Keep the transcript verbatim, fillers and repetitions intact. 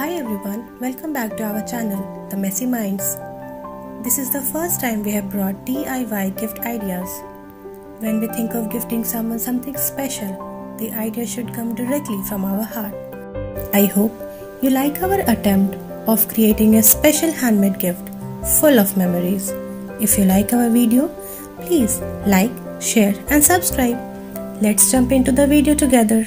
Hi everyone, welcome back to our channel, The Messy Minds. This is the first time we have brought D I Y gift ideas. When we think of gifting someone something special, the idea should come directly from our heart. I hope you like our attempt of creating a special handmade gift full of memories. If you like our video, please like, share and subscribe. Let's jump into the video together.